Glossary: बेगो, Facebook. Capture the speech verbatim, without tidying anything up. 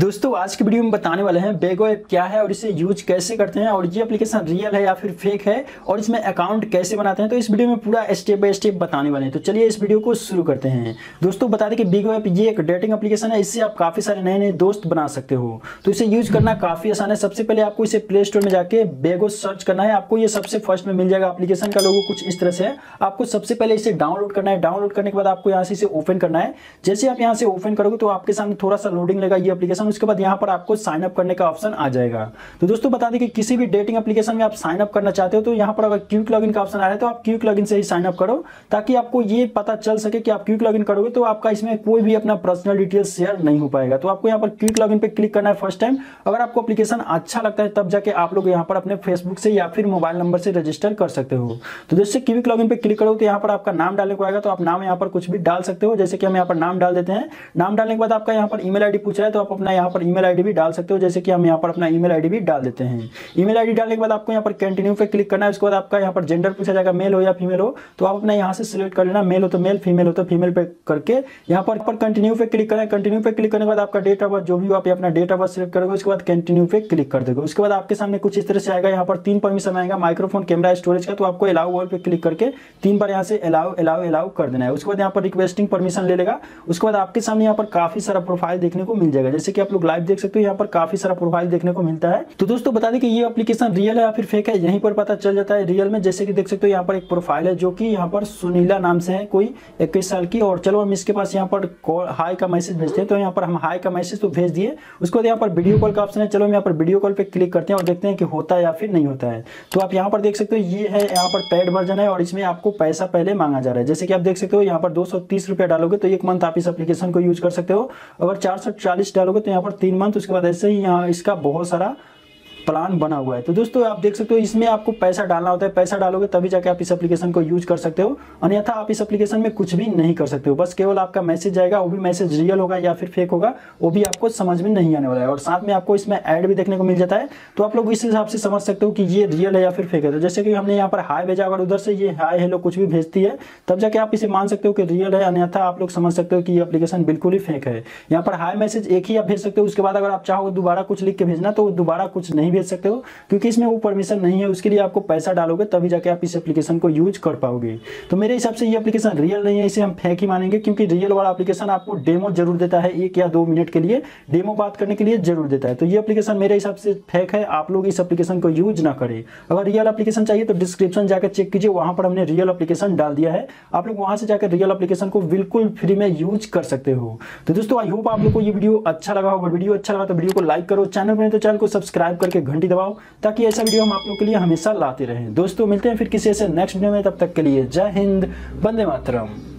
दोस्तों आज की वीडियो में बताने वाले हैं बेगो ऐप क्या है और इसे यूज कैसे करते हैं और ये एप्लीकेशन रियल है या फिर फेक है और इसमें अकाउंट कैसे बनाते हैं। तो इस वीडियो में पूरा स्टेप बाय स्टेप बताने वाले हैं, तो चलिए इस वीडियो को शुरू करते हैं। दोस्तों बता दें कि बेगो ऐप ये एक डेटिंग एप्लीकेशन है, इससे आप काफी सारे नए नए दोस्त बना सकते हो। तो इसे यूज करना काफी आसान है। सबसे पहले आपको इसे प्ले स्टोर में जाके बेगो सर्च करना है, आपको ये सबसे फर्स्ट में मिल जाएगा। एप्लीकेशन का लोगो कुछ इस तरह से है। आपको सबसे पहले इसे डाउनलोड करना है। डाउनलोड करने के बाद आपको यहाँ से इसे ओपन करना है। जैसे आप यहाँ से ओपन करोगे तो आपके सामने थोड़ा सा लोडिंग लेगा ये एप्लीकेशन। उसके बाद यहाँ पर आपको साइन अप करने का ऑप्शन आ जाएगा। तो दोस्तों बता दें कि किसी भी डेटिंग एप्लीकेशन में आप साइन अप करना चाहते हो तो यहाँ पर अगर क्विक लॉगिन का ऑप्शन आ रहा है तो आप क्विक लॉगिन से ही साइन अप करो, ताकि आपको ये पता चल सके कि आप क्विक लॉगिन करोगे तो आपका इसमें कोई भी अपना पर्सनल डिटेल शेयर नहीं हो पाएगा। तो आपको यहाँ पर क्विक लॉगिन पे क्लिक करना है फर्स्ट टाइम। अगर आपको एप्लीकेशन अच्छा लगता है तब जाके आप लोग यहाँ पर अपने फेसबुक से या फिर मोबाइल नंबर से रजिस्टर कर सकते हो। तो जैसे क्विक लॉगिन पे क्लिक करो तो यहाँ पर आपका नाम डालने को आएगा, तो आप नाम यहाँ पर कुछ भी डाल सकते हो। जैसे कि हम यहाँ पर नाम डाल देते हैं। नाम डालने के बाद आपका यहाँ पर ईमेल आईडी पूछ रहा है, तो आप अपना यहाँ पर ईमेल आईडी भी डाल सकते हो। जैसे कि हम यहाँ पर अपना ईमेल आईडी भी डाल देते हैं। ईमेल आईडी डालने के बाद आपको यहाँ पर कंटिन्यू पे क्लिक करना है। उसके बाद आपका यहाँ पर जेंडर पूछा जाएगा, मेल हो या फीमेल हो, तो आप अपना यहाँ से सिलेक्ट कर लेना। मेल हो तो मेल, फीमेल हो तो फीमेल पे करके यहाँ पर कंटिन्यू पे क्लिक करना है। कंटिन्यू पे क्लिक करने के बाद आपका डेट ऑफ बर्थ जो भी हो आप अपना डेट ऑफ बर्थ सिलेक्ट करोगे। उसके बाद कंटिन्यू पे क्लिक कर दोगे। उसके बाद आपके सामने कुछ इस तरह से आएगा। यहाँ पर तीन परमिशन आएगा, माइक्रोफोन, कैमरा, स्टोरेज का। तो आपको अलाउ ऑल पे क्लिक करके तीन बार यहाँ से अलाउ अलाउ अलाउ कर देना है। उसके बाद यहाँ पर रिक्वेस्टिंग परमिशन ले लेगा। उसके बाद आपके सामने यहाँ पर काफी सारा प्रोफाइल देखने को मिल जाएगा। जैसे कि आप लोग लाइव देख सकते हो, यहाँ पर काफी सारा प्रोफाइल देखने को मिलता है। तो दोस्तों बता दें कि ये एप्लीकेशन रियल है या फिर फेक है, यहीं पर पता चल जाता है रियल में। जैसे कि देख सकते हो यहाँ पर एक प्रोफाइल है जो कि यहाँ पर सुनीला नाम से है, कोई इक्कीस साल की। और चलो हम इसके पास यहाँ पर हाई का मैसेज भेजते हैं। तो यहाँ पर हम हाई का मैसेज तो भेज दिए। उसके बाद यहाँ पर वीडियो कॉल का ऑप्शन है। चलो हम यहाँ पर वीडियो कॉल पर क्लिक करते हैं और देखते हैं कि होता है या फिर नहीं होता है। तो आप यहाँ पर देख सकते हो ये है, यहाँ पर पेड वर्जन है और इसमें आपको पैसा पहले मांगा जा रहा है। जैसे कि आप देख सकते हो यहाँ पर दो सौ तीस रुपया डालोगे तो एक मंथ आप इस एप्लीकेशन को यूज कर सकते हो। अगर चार सौ चालीस डालोगे तो यहाँ पर तीन मंथ। उसके बाद ऐसे ही यहाँ इसका बहुत सारा प्लान बना हुआ है। तो दोस्तों आप देख सकते हो इसमें आपको पैसा डालना होता है। पैसा डालोगे तभी जाके आप इस एप्लीकेशन को यूज कर सकते हो, अन्यथा आप इस एप्लीकेशन में कुछ भी नहीं कर सकते हो। बस केवल आपका मैसेज आएगा, वो भी मैसेज रियल होगा या फिर फेक होगा वो भी आपको समझ में नहीं आने वाला है। और साथ में आपको इसमें ऐड भी देखने को मिल जाता है। तो आप लोग इस हिसाब से समझ सकते हो कि ये रियल है या फिर फेक है। तो जैसे कि हमने यहाँ पर हाई भेजा, अगर उधर से ये हाई हेलो कुछ भी भेजती है तब जाके आप इसे मान सकते हो कि रियल है, अन्यथा आप लोग समझ सकते हो कि ये एप्लीकेशन बिल्कुल ही फेक है। यहाँ पर हाई मैसेज एक ही आप भेज सकते हो। उसके बाद अगर आप चाहो दोबारा कुछ लिख के भेजना तो दोबारा कुछ नहीं भेज सकते हो, क्योंकि इसमें वो परमिशन नहीं है। उसके लिए आपको पैसा डालोगे तभी जाके आप इस एप्लीकेशन को यूज कर पाओगे। तो मेरे हिसाब से ये एप्लीकेशन रियल नहीं है, इसे हम फेक ही मानेंगे, क्योंकि रियल वाला एप्लीकेशन आपको डेमो जरूर देता है, एक या दो मिनट के लिए डेमो बात करने के लिए जरूर देता है। तो ये एप्लीकेशन मेरे हिसाब से फेक है, आप लोग इस एप्लीकेशन को यूज ना करें। अगर रियल एप्लीकेशन चाहिए तो डिस्क्रिप्शन जाकर चेक कीजिए, वहां पर हमने रियल एप्लीकेशन डाल दिया है। आप लोग वहां से जाकर रियल एप्लीकेशन को बिल्कुल फ्री में यूज कर सकते हो। तो दोस्तों आई होप आप लोग को ये वीडियो अच्छा लगा होगा। वीडियो अच्छा लगा तो वीडियो को लाइक करो, चैनल पर तो चैनल को सब्सक्राइब करके घंटी दबाओ, ताकि ऐसा वीडियो हम आप लोग के लिए हमेशा लाते रहें। दोस्तों मिलते हैं फिर किसी ऐसे नेक्स्ट वीडियो में, तब तक के लिए जय हिंद, वंदे मातरम।